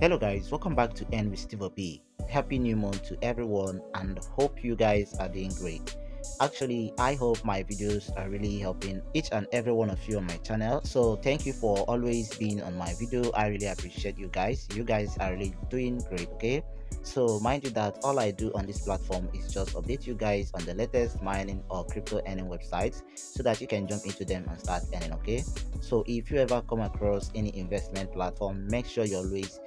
Hello guys, welcome back to Earn With Stevo P. Happy new month to everyone and hope you guys are doing great. Actually, I hope my videos are really helping each and every one of you on my channel, so thank you for always being on my video. I really appreciate you guys. You guys are really doing great, okay? So mind you that all I do on this platform is just update you guys on the latest mining or crypto earning websites so that you can jump into them and start earning, okay? So if you ever come across any investment platform, make sure you always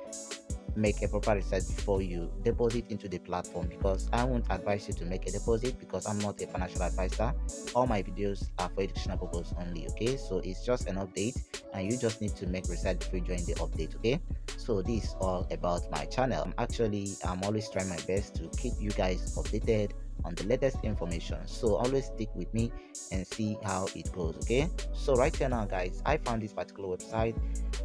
make a proper research before you deposit into the platform, because I won't advise you to make a deposit because I'm not a financial advisor. All my videos are for educational purposes only, okay? So it's just an update and you just need to make research before you join the update, okay? So this is all about my channel. I'm always trying my best to keep you guys updated on the latest information, so always stick with me and see how it goes, okay? So right here now guys, I found this particular website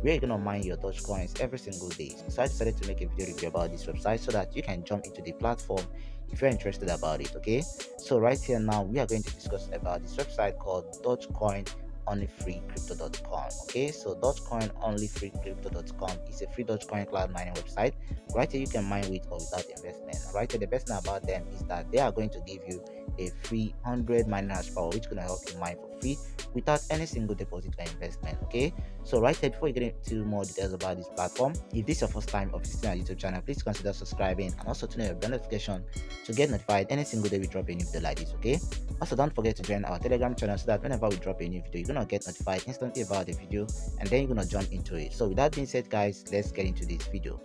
where you're gonna mine your Dogecoins every single day, so I decided to make a video review about this website so that you can jump into the platform if you're interested about it, okay? So right here now we are going to discuss about this website called dogecoinonlyfreecrypto.com, okay? So dogecoinonlyfreecrypto.com is a free Dogecoin cloud mining website. Right here you can mine with or without investment. Right here the best thing about them is that they are going to give you a free 100 mining horsepower, which is going to help you mine for free without any single deposit or investment, okay? So right here, before you get into more details about this platform, if this is your first time of visiting our YouTube channel, please consider subscribing and also turn on your bell notification to get notified any single day we drop a new video like this, okay? Also don't forget to join our Telegram channel so that whenever we drop a new video, you're gonna get notified instantly about the video and then you're gonna jump into it. So with that being said guys, let's get into this video.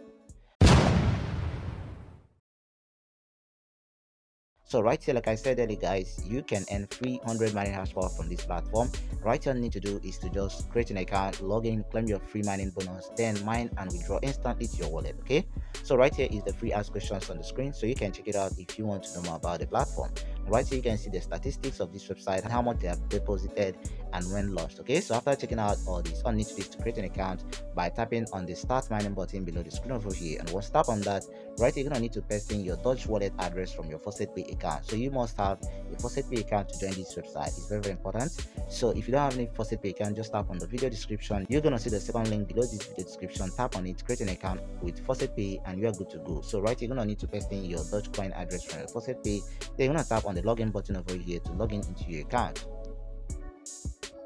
So right here, like I said earlier guys, you can earn 300 mining horsepower from this platform. Right here, all you need to do is to just create an account, log in, claim your free mining bonus, then mine and withdraw instantly to your wallet, okay? So right here is the free ask questions on the screen, so you can check it out if you want to know more about the platform. Right here you can see the statistics of this website and how much they have deposited and when launched, okay? So after checking out all this, all you need to do is to create an account by tapping on the start mining button below the screen over here, and once tap on that, right here you're gonna need to paste in your Doge wallet address from your Faucet Pay account. So you must have a Faucet Pay account to join this website. It's very, very important. So if you don't have any Faucet Pay account, just tap on the video description. You're gonna see the second link below this video description. Tap on it, create an account with Faucet Pay, and you are good to go. So right here, you're gonna need to paste in your Dogecoin address from your Faucet Pay. Then you're gonna tap on the login button over here to log in into your account.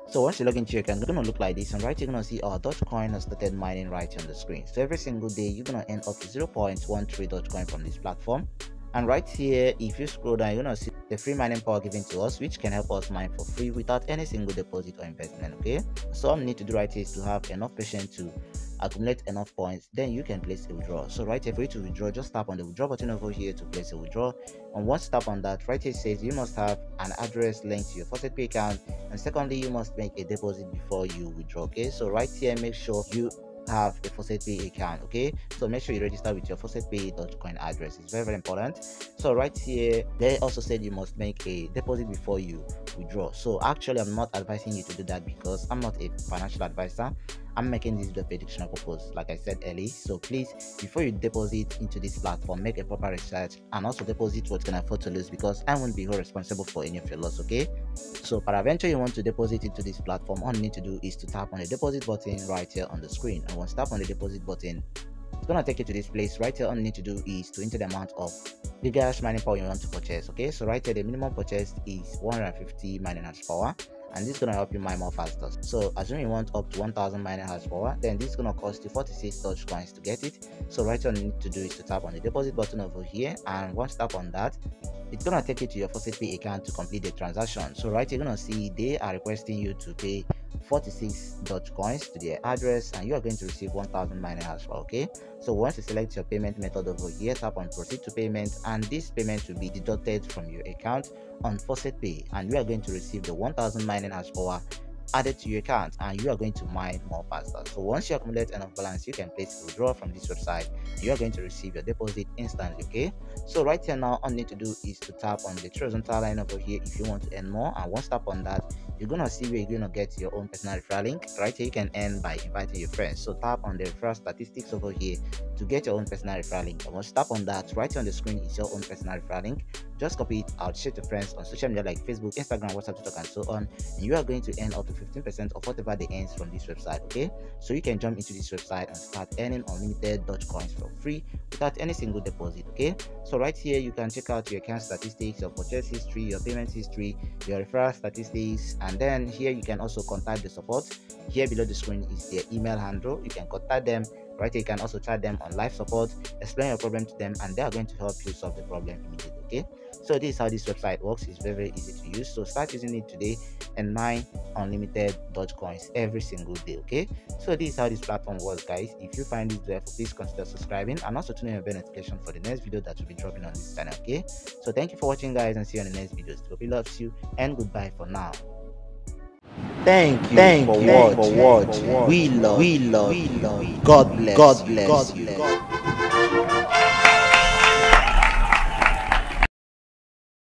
So once you log into your account, you're gonna look like this, and right here you're gonna see our Dogecoin has started mining right here on the screen. So every single day you're gonna earn up to 0.13 Dogecoin from this platform. And right here, if you scroll down, you're gonna see the free mining power given to us, which can help us mine for free without any single deposit or investment, okay? So all you need to do right here is to have enough patience to accumulate enough points, then you can place a withdrawal. So right here, for you to withdraw, just tap on the withdraw button over here to place a withdrawal, and once you tap on that, right here it says you must have an address linked to your Faucet Pay account, and secondly you must make a deposit before you withdraw, okay? So right here, make sure you have a Faucet Pay account, okay? So make sure you register with your Faucet Pay Dogecoin address. It's very, very important. So right here they also said you must make a deposit before you withdraw. So actually I'm not advising you to do that because I'm not a financial advisor. I'm making this video for educational purpose, like I said earlier. So please, before you deposit into this platform, make a proper research and also deposit what you can afford to lose, because I won't be responsible for any of your loss, okay? So peradventure you want to deposit into this platform, all you need to do is to tap on the deposit button right here on the screen, and once you tap on the deposit button, it's gonna take you to this place. Right here all you need to do is to enter the amount of the gas mining power you want to purchase, okay? So right here the minimum purchased is 150 mining horsepower, and this is gonna help you mine more faster. So assuming you want up to 1000 mining horsepower, then this is gonna cost you 46 Dogecoins to get it. So right here all you need to do is to tap on the deposit button over here, and once tap on that, it's gonna take you to your Faucet Pay account to complete the transaction. So right here you're gonna see they are requesting you to pay 46 Dogecoins to their address, and you are going to receive 1000 mining horsepower, okay? So once you select your payment method over here, tap on proceed to payment, and this payment will be deducted from your account on Faucet Pay, and you are going to receive the 1000 mining horsepower added to your account, and you are going to mine more faster. So once you accumulate enough balance, you can place a withdrawal from this website and you are going to receive your deposit instantly, okay? So right here now all you need to do is to tap on the horizontal line over here if you want to earn more, and once you tap on that, you're gonna see where you're gonna get your own personal referral link. Right here you can earn by inviting your friends, so tap on the referral statistics over here to get your own personal referral link, and once you tap on that, right here on the screen is your own personal referral link. Just copy it out, share to friends on social media like Facebook, Instagram, WhatsApp, TikTok, and so on, and you are going to earn up to 15% of whatever they earn from this website. Okay, so you can jump into this website and start earning unlimited Dogecoins for free without any single deposit. Okay, so right here you can check out your account statistics, your purchase history, your payment history, your referral statistics, and then here you can also contact the support. Here below the screen is their email handle. You can contact them. Right here you can also chat them on live support, explain your problem to them, and they are going to help you solve the problem immediately. Okay, so this is how this website works. It's very easy to use, so start using it today and mine unlimited Dogecoins every single day. Okay, so this is how this platform works, guys. If you find this helpful, please consider subscribing and also turn on your bell notification for the next video that will be dropping on this channel. Okay, so thank you for watching, guys, and see you on the next videos. Stevo loves you, and goodbye for now. Thank you for watching. We love you. God bless you.